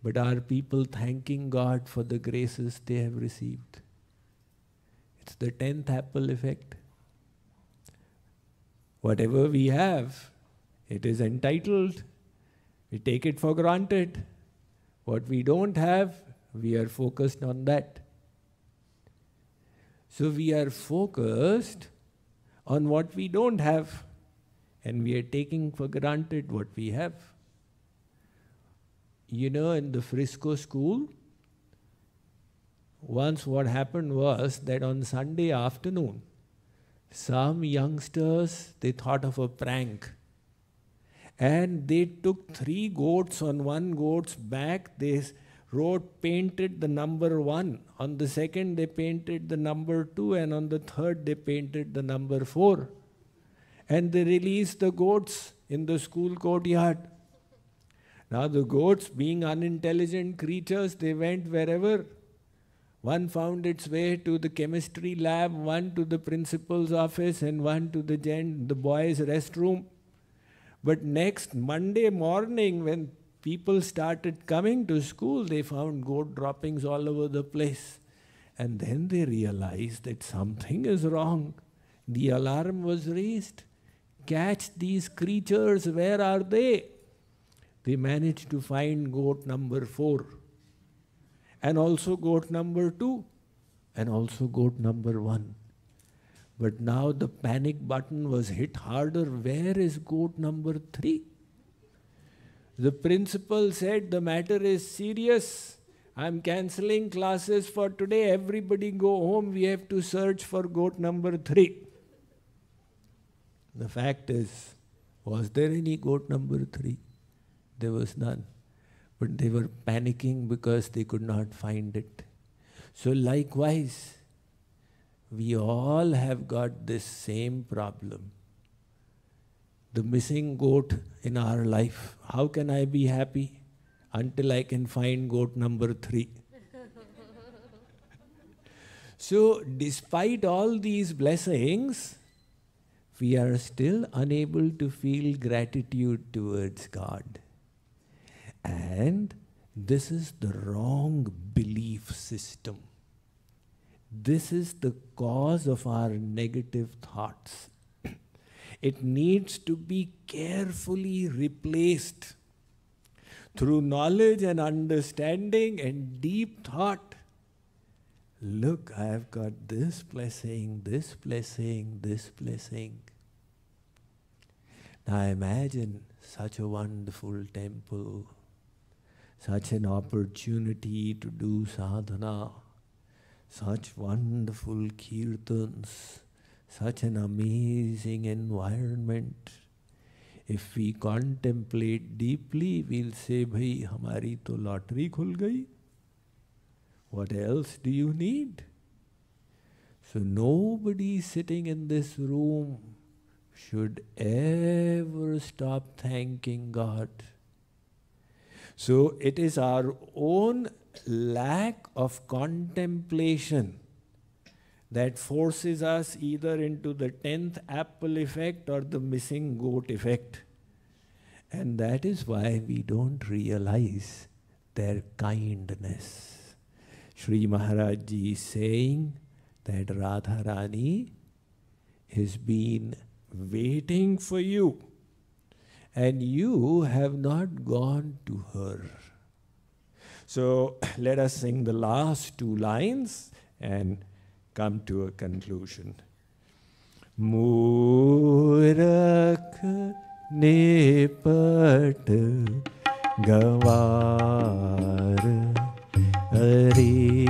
But are people thanking God for the graces they have received? It's the 10th apple effect. Whatever we have, it is entitled. We take it for granted. What we don't have, we are focused on that. So we are focused on what we don't have, and we are taking for granted what we have. You know, in the Frisco school, once what happened was that on Sunday afternoon, some youngsters, they thought of a prank, and they took 3 goats. On one goat's back, they wrote, painted the number 1. On the second, they painted the number 2, and on the third, they painted the number 4. And they released the goats in the school courtyard. Now the goats, being unintelligent creatures, they went wherever. One found its way to the chemistry lab, one to the principal's office, and one to the boys' restroom. But next Monday morning, when people started coming to school, they found goat droppings all over the place. And then they realized that something is wrong. The alarm was raised. Catch these creatures, where are they? They managed to find goat number 4, and also goat number 2, and also goat number 1. But now the panic button was hit harder. Where is goat number 3? The principal said, the matter is serious. I'm cancelling classes for today. Everybody go home. We have to search for goat number 3. The fact is, was there any goat number 3? There was none. But they were panicking because they could not find it. So likewise, we all have got this same problem. The missing goat in our life. How can I be happy until I can find goat number 3? So despite all these blessings, we are still unable to feel gratitude towards God. And this is the wrong belief system. This is the cause of our negative thoughts. It needs to be carefully replaced through knowledge and understanding and deep thought. Look, I have got this blessing, this blessing, this blessing. Now imagine such a wonderful temple, such an opportunity to do sadhana, such wonderful kirtans, such an amazing environment. If we contemplate deeply, we'll say, bhai, hamari to lottery khul gayi. What else do you need? So nobody sitting in this room should ever stop thanking God. So it is our own lack of contemplation that forces us either into the 10th apple effect or the missing goat effect. And that is why we don't realize their kindness. Shri Maharaj Ji is saying that Radharani has been waiting for you, and you have not gone to her. So let us sing the last 2 lines and come to a conclusion. Murak Nipat Gawar Are Man.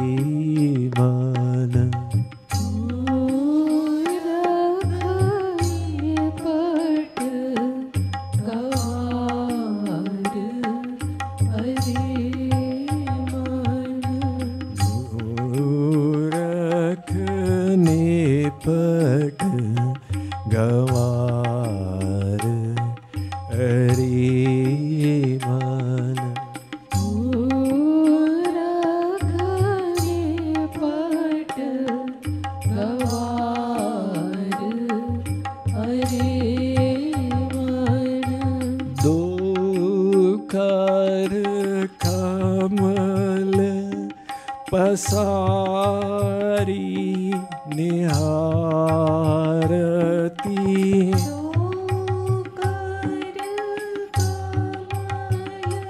Pad Vyakhya Hare Man. Pasari niharati sokar kamala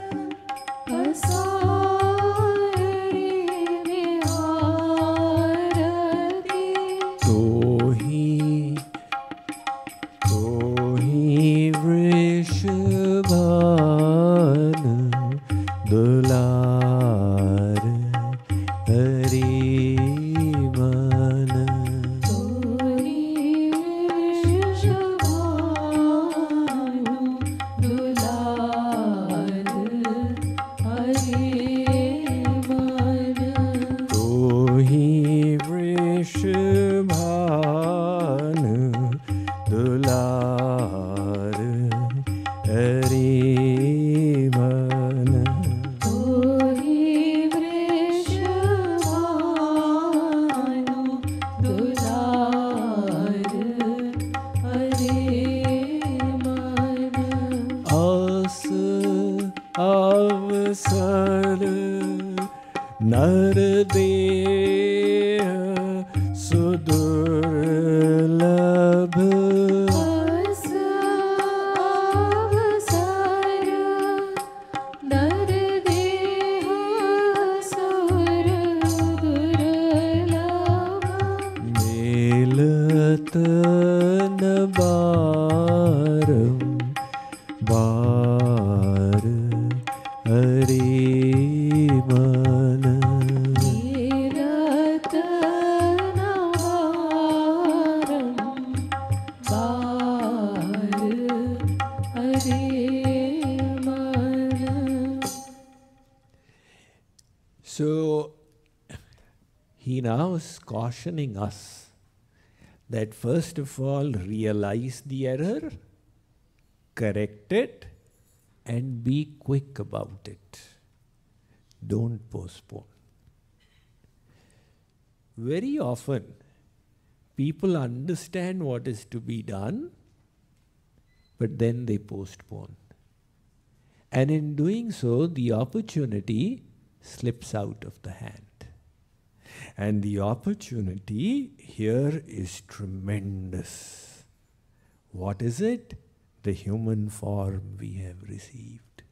pasari niharati tohi vrishbana dula cautioning us that first of all realize the error, correct it, and be quick about it. Don't postpone. Very often, people understand what is to be done, but then they postpone. And in doing so, the opportunity slips out of the hand. And the opportunity here is tremendous. What is it? The human form we have received.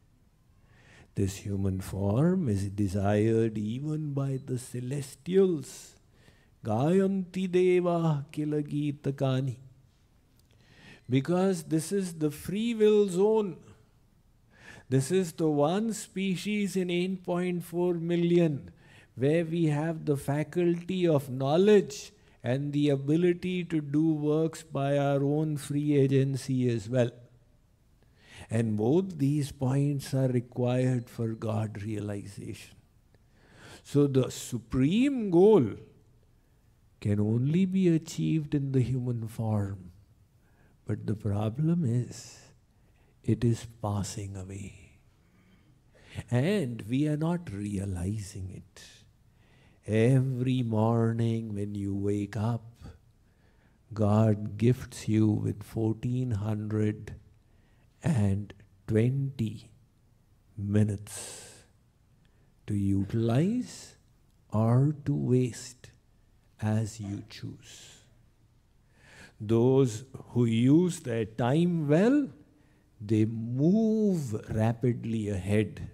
This human form is desired even by the celestials. Gayanti Deva Kila Gitakani. Because this is the free will zone. This is the one species in 8.4 million. Where we have the faculty of knowledge and the ability to do works by our own free agency as well. And both these points are required for God realization. So the supreme goal can only be achieved in the human form. But the problem is, it is passing away. And we are not realizing it. Every morning when you wake up, God gifts you with 1420 minutes to utilize or to waste as you choose. Those who use their time well, they move rapidly ahead.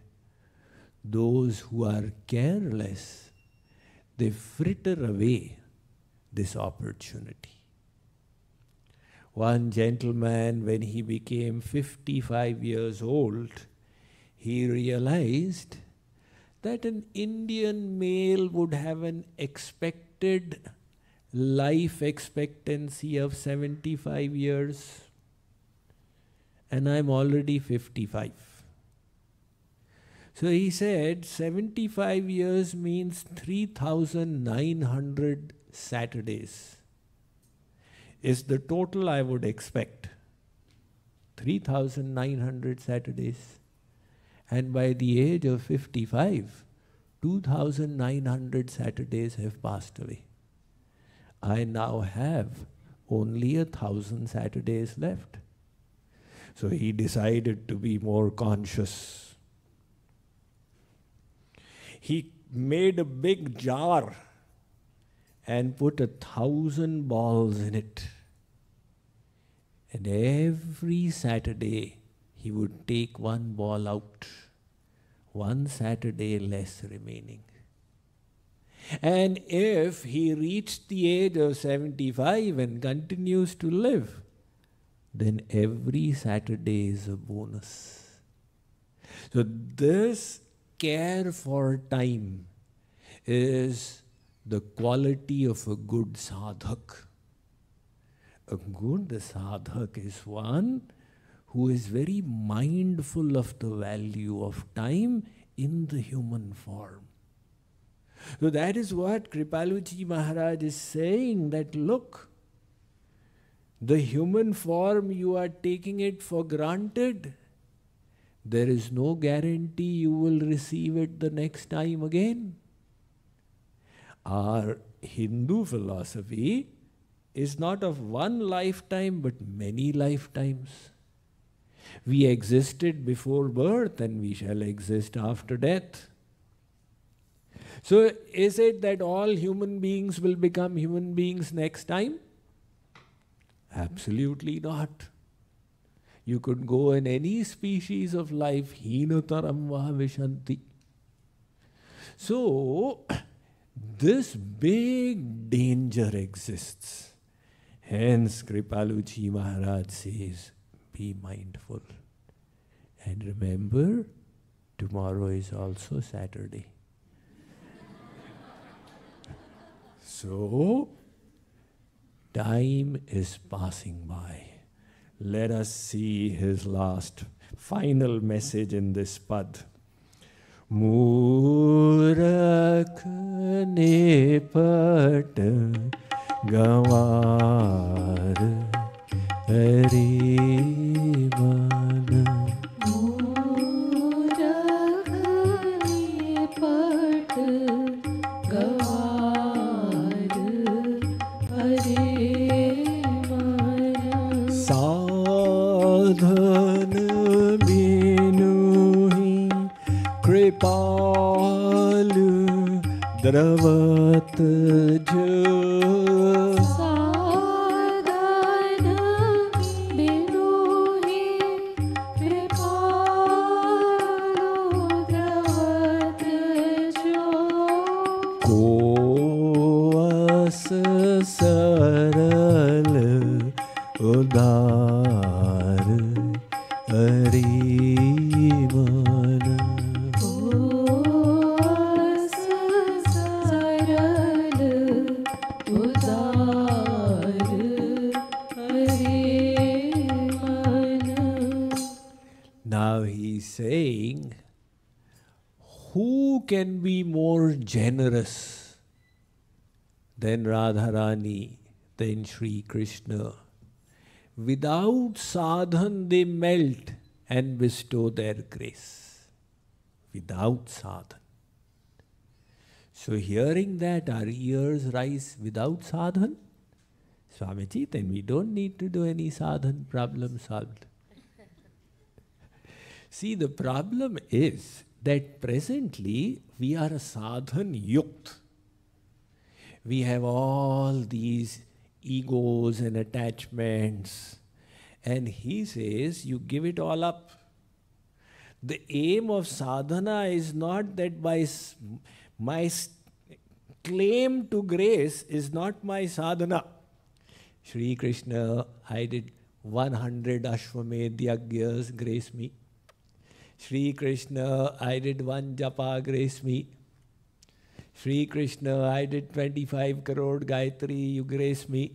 Those who are careless, they fritter away this opportunity. One gentleman, when he became 55 years old, he realized that an Indian male would have an expected life expectancy of 75 years. And I'm already 55. So he said, 75 years means 3,900 Saturdays is the total I would expect. 3,900 Saturdays. And by the age of 55, 2,900 Saturdays have passed away. I now have only 1,000 Saturdays left. So he decided to be more conscious. He made a big jar and put 1,000 balls in it. And every Saturday, he would take one ball out, one Saturday less remaining. And if he reached the age of 75 and continues to live, then every Saturday is a bonus. So this care for time is the quality of a good sadhak. A good sadhak is one who is very mindful of the value of time in the human form. So that is what Kripalu ji Maharaj is saying, that look, the human form, you are taking it for granted. There is no guarantee you will receive it the next time again. Our Hindu philosophy is not of one lifetime, but many lifetimes. We existed before birth and we shall exist after death. So is it that all human beings will become human beings next time? Absolutely not. You could go in any species of life, heenu taram vah vishanti. So this big danger exists. Hence Kripalu ji Maharaj says, be mindful. And remember, tomorrow is also Saturday. So, time is passing by. Let us see his last, final message in this pad. Murak Nipat Gawar Are Man. Kripalu dravat jo sadhana binuhi Kripalu dravat jo ko as saral udar ari saying, who can be more generous than Radharani, than Sri Krishna? Without sadhan they melt and bestow their grace. Without sadhan. So hearing that, our ears rise without sadhan. Swamiji, then we don't need to do any sadhan, problem solved. See, the problem is that presently we are a sadhan yukt. We have all these egos and attachments. And he says, you give it all up. The aim of sadhana is not that my claim to grace is not my sadhana. Shri Krishna, I did 100 Ashwamedh Yagyas, grace me. Shri Krishna, I did one japa, grace me. Shri Krishna, I did 25 crore gayatri, you grace me.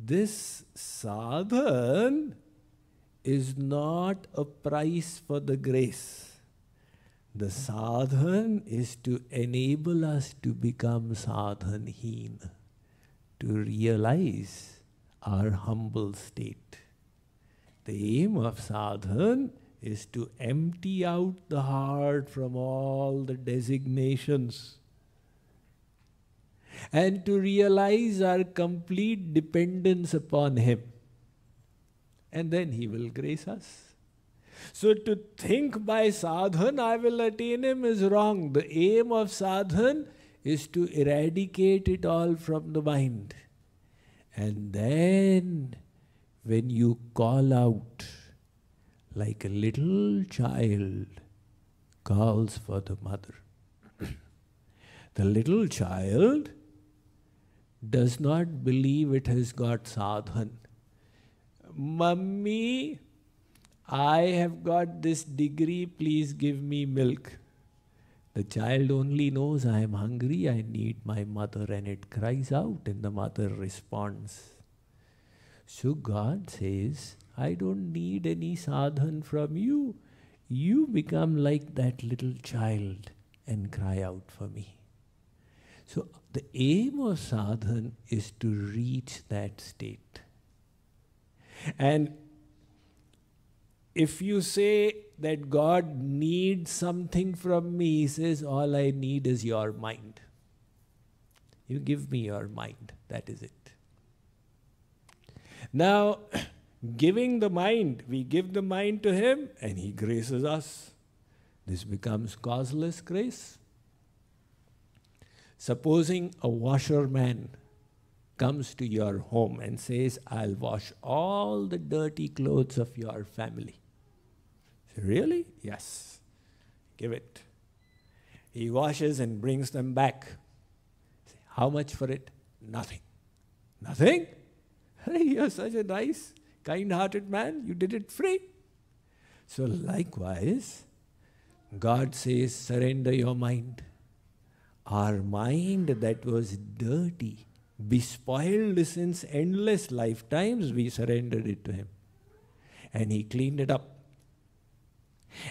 This sadhan is not a price for the grace. The sadhan is to enable us to become sadhanheen, to realize our humble state. The aim of sadhan is to empty out the heart from all the designations and to realize our complete dependence upon Him. And then He will grace us. So to think by sadhan I will attain Him is wrong. The aim of sadhan is to eradicate it all from the mind. And then when you call out like a little child calls for the mother, the little child does not believe it has got sadhan. Mummy, I have got this degree, please give me milk. The child only knows I am hungry, I need my mother, and it cries out and the mother responds. So God says, I don't need any sadhan from you. You become like that little child and cry out for me. So the aim of sadhan is to reach that state. And if you say that God needs something from me, He says, all I need is your mind. You give me your mind, that is it. Now, giving the mind, we give the mind to Him and He graces us. This becomes causeless grace. Supposing a washerman comes to your home and says, I'll wash all the dirty clothes of your family. Say, really? Yes. Give it. He washes and brings them back. Say, how much for it? Nothing. Nothing? Hey, you're such a nice, kind-hearted man. You did it free. So likewise, God says, surrender your mind. Our mind that was dirty, bespoiled since endless lifetimes, we surrendered it to Him. And He cleaned it up.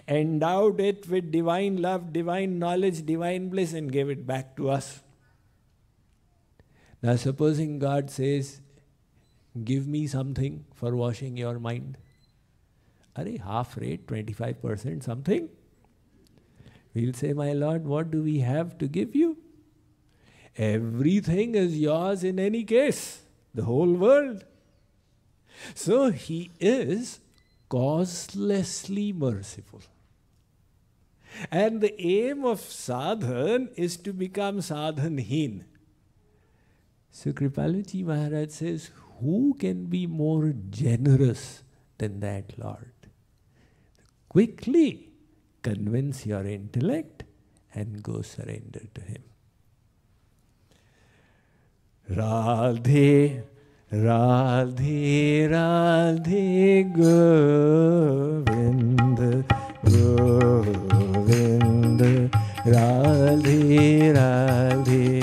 Endowed it with divine love, divine knowledge, divine bliss, and gave it back to us. Now supposing God says, give me something for washing your mind. Are half rate, 25% something. We'll say, my Lord, what do we have to give you? Everything is yours in any case, the whole world. So He is causelessly merciful. And the aim of sadhan is to become sadhanheen. So Kripalu ji Maharaj says, who can be more generous than that Lord? Quickly convince your intellect and go surrender to Him. Radhe, Radhe, Radhe, Govinda, Govinda, Radhe, Radhe.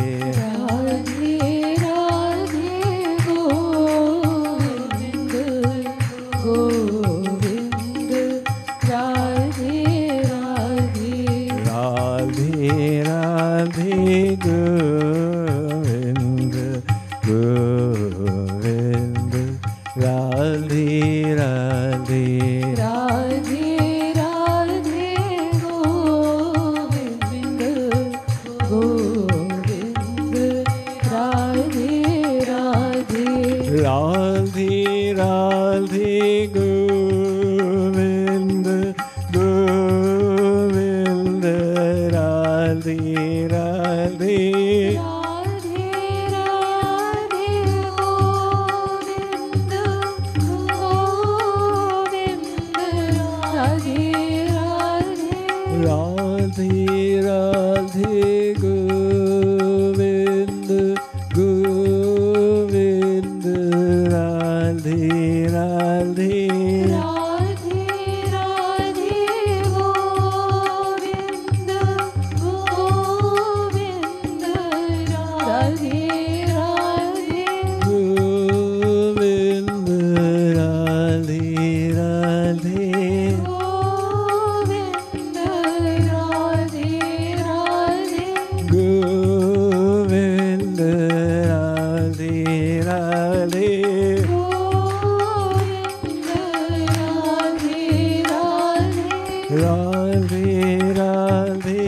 Radhe Radhe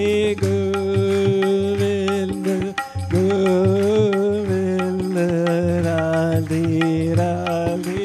Govinda Govinda Radhe Radhe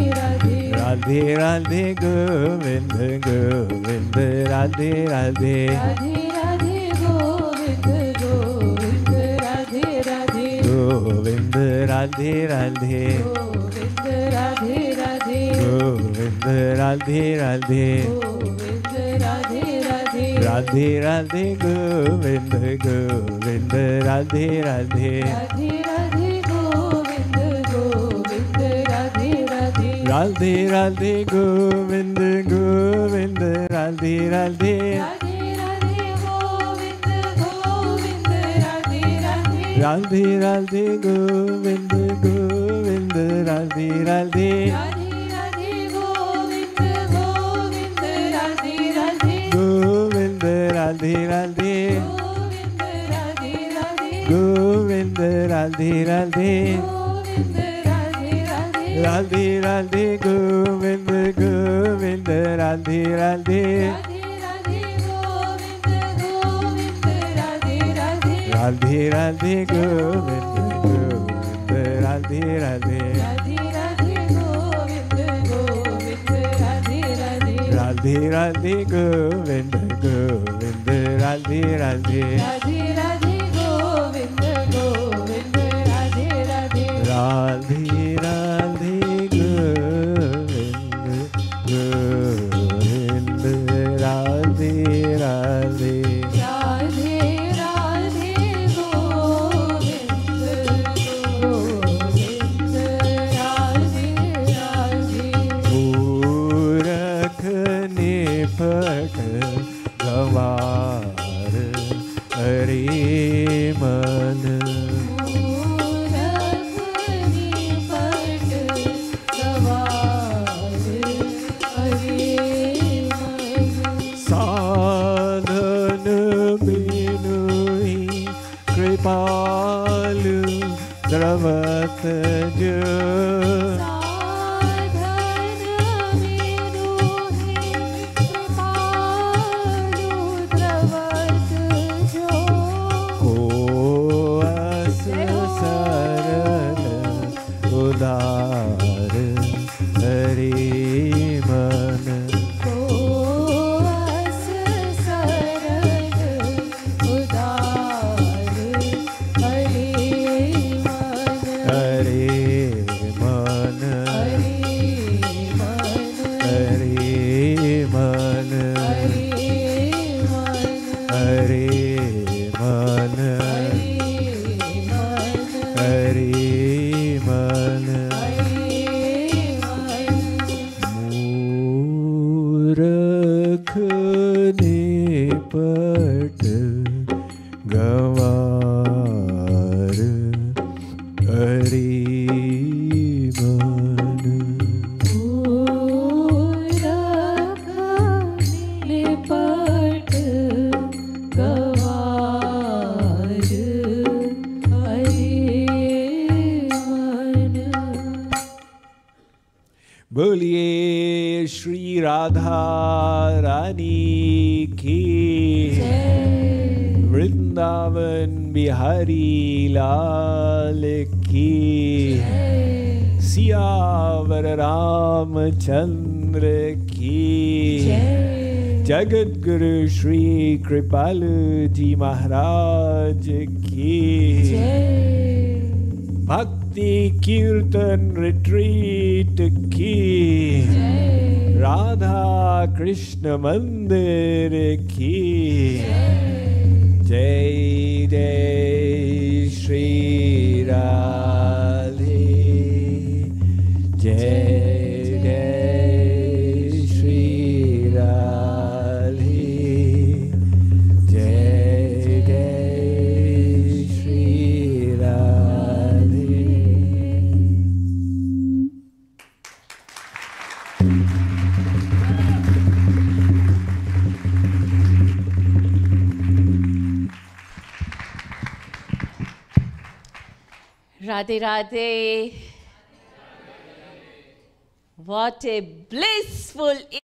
Radhe Radhe Govinda Govinda Radhe Radhe Radhe Radhe Govinda Govinda Radhe Radhe Radhe Radhe Govinda Govinda Radhe Radhe Radhe Radhe Govinda Govinda Radhe Radhe Radhe Radhe Radhe Govinda Govinda Radhe Radhe Radhe Radhe Govinda Govinda Radhe Radhe Radhe Radhe Govinda Govinda Radhe Radhe Radhe Radhe Govinda Govinda Radhe Radhe Govinda Radhe Radhe Govinda Radhe Radhe Govinda Radhe Radhe Radhe Radhe Govinda Govinda Radhe Radhe Radhe Radhe Govinda Govinda Radhe Radhe Radhe Radhe Govinda Govinda Radhe Radhe Radhe Radhe Govinda Govinda Radhe Radhe Radhe Radhe Govinda Govinda Radhe Radhe Radhe Radhe Govinda Radhe Radhe Radhe Radhe Govinda Govinda Radhe Radhe Radhe Radhe Govinda Govinda Radhe Radhe Radhe Radhe Govinda Govinda Radhe Radhe Radhe Radhe Govinda Govinda Radhe Radhe Radhe Radhe Govinda Govinda Radhe Radhe Radhe Radhe Govinda Govinda Radhe Radhe Murak Nipat Gawar Are Man Murak Nipat Gawar Are Man Sadhan Binui Kripalu Dravat Jo Uddhare Daatman atma Siyavar Ramchandra की जय, जगद्गुरु श्री कृपालु जी महाराज की जय, भक्ति कीर्तन retreat की जय, राधा कृष्ण मंदिर की जय, जय श्री राधे, जय जय श्री राधे, जय जय Shri Radhe. Radhe Radhe. What a blissful